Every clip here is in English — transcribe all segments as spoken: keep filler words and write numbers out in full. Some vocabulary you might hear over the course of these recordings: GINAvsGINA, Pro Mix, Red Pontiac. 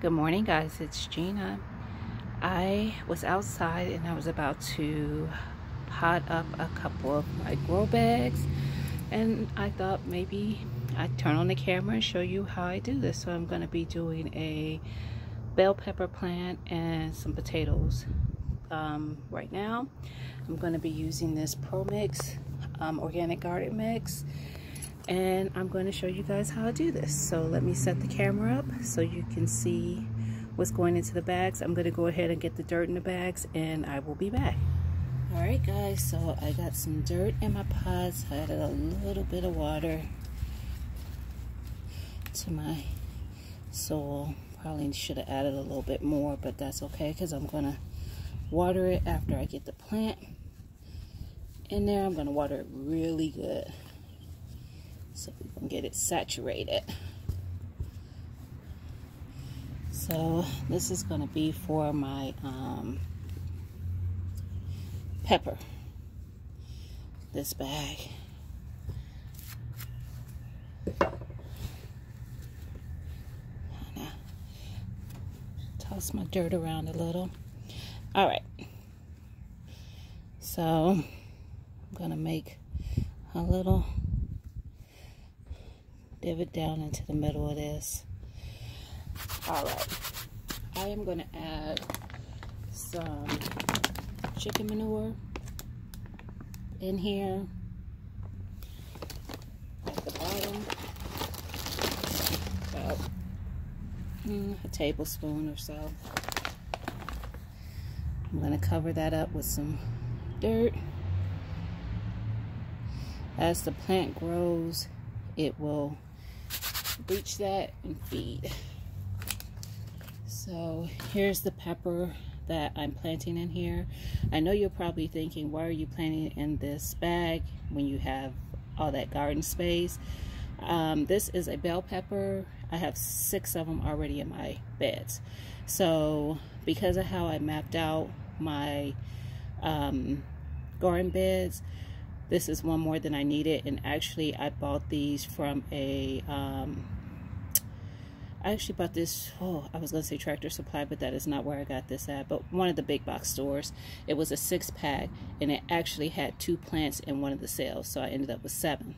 Good morning, guys. It's Gina. I was outside and I was about to pot up a couple of my grow bags, and I thought maybe I'd turn on the camera and show you how I do this. So I'm going to be doing a bell pepper plant and some potatoes. Um, right now I'm going to be using this Pro Mix um, organic garden mix, and I'm going to show you guys how I do this. So let me set the camera up so you can see what's going into the bags. I'm going to go ahead and get the dirt in the bags, and I will be back. Alright guys, so I got some dirt in my pots. I added a little bit of water to my soil. Probably should have added a little bit more, but that's okay because I'm going to water it after I get the plant in there. I'm going to water it really good, so we can get it saturated. So this is going to be for my um, pepper, this bag. Now, toss my dirt around a little. All right, so I'm going to make a little divot down into the middle of this. All right, I am going to add some chicken manure in here at the bottom, about mm, a tablespoon or so. I'm going to cover that up with some dirt. As the plant grows, it will reach that and feed. So here's the pepper that I'm planting in here. I know you're probably thinking, why are you planting in this bag when you have all that garden space? Um, this is a bell pepper. I have six of them already in my beds. So because of how I mapped out my um, garden beds, this is one more than I needed. And actually I bought these from a, um, I actually bought this, oh, I was going to say Tractor Supply, but that is not where I got this at, but one of the big box stores. It was a six pack, and it actually had two plants in one of the sales, so I ended up with seven.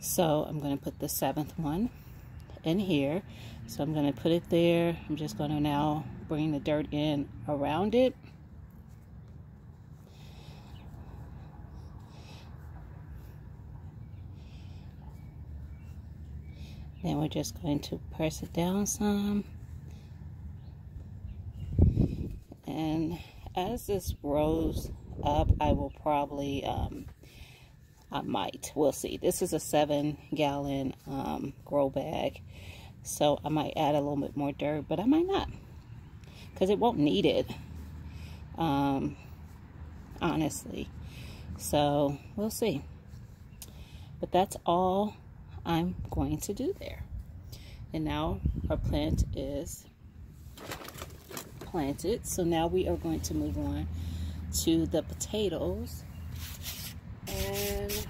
So I'm going to put the seventh one in here. So I'm going to put it there. I'm just going to now bring the dirt in around it. Then we're just going to press it down some. And as this grows up, I will probably, um, I might, we'll see. This is a seven gallon um, grow bag. So I might add a little bit more dirt, but I might not, because it won't need it, um, honestly. So we'll see. But that's all I'm going to do there. And now our plant is planted. So now we are going to move on to the potatoes. And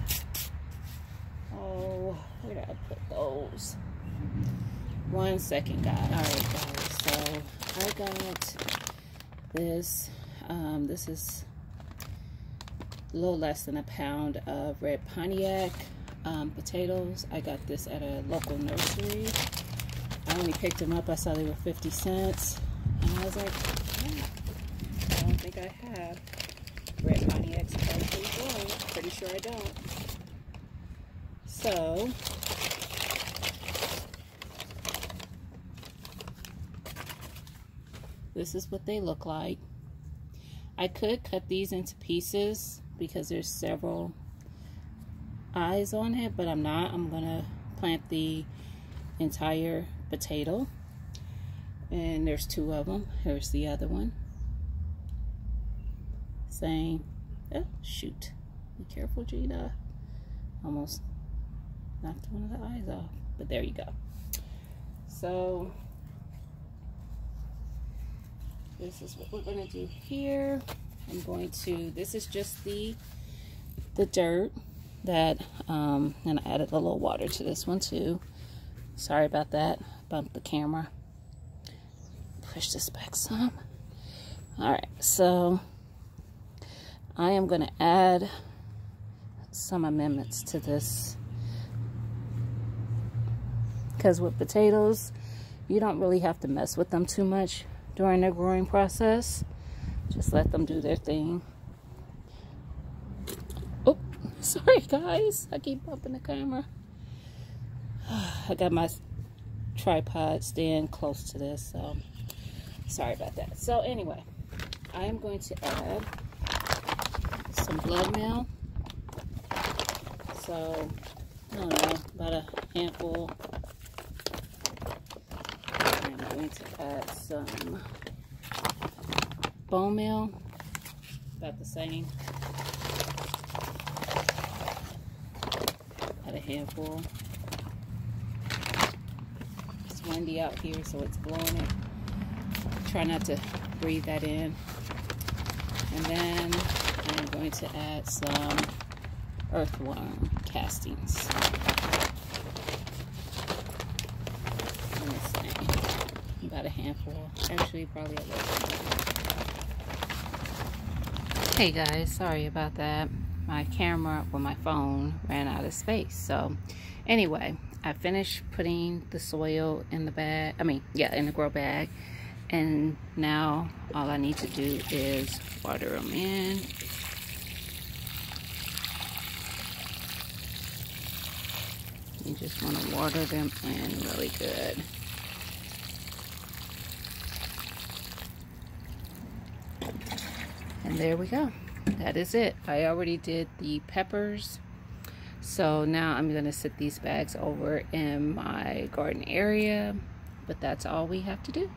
oh, where did I put those? One second, guys. All right, guys. So I got this. Um, this is a little less than a pound of Red Pontiac. Um, potatoes. I got this at a local nursery. I only picked them up. I saw they were fifty cents, and I was like, yeah, I don't think I have Red Pontiac's potatoes. Pretty sure I don't. So this is what they look like. I could cut these into pieces because there's several eyes on it, but I'm not. I'm gonna plant the entire potato, and there's two of them. Here's the other one. Same. Oh shoot, be careful, Gina. Almost knocked one of the eyes off, but there you go. So this is what we're gonna do here. I'm going to, this is just the the dirt that, um, and I added a little water to this one too. Sorry about that, bumped the camera. push this back some. All right, so I am going to add some amendments to this, because with potatoes, you don't really have to mess with them too much during their growing process. Just let them do their thing. Oh, sorry guys, I keep bumping the camera. I got my tripod stand close to this, so sorry about that. So anyway, I am going to add some blood meal. So, I don't know, about a handful. I'm going to add some bone meal, about the same. About a handful. It's windy out here, so it's blowing it. Try not to breathe that in. And then I'm going to add some earthworm castings. About a handful. Actually, probably a little. Hey guys, sorry about that. My camera with my phone ran out of space. So anyway, I finished putting the soil in the bag. I mean, yeah, in the grow bag. And now all I need to do is water them in. You just want to water them in really good. And there we go. That is it. I already did the peppers. So now I'm going to set these bags over in my garden area. But that's all we have to do.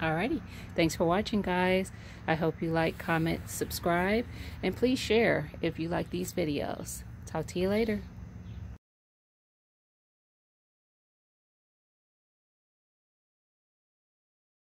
Alrighty. Thanks for watching, guys. I hope you like, comment, subscribe, and please share if you like these videos. Talk to you later.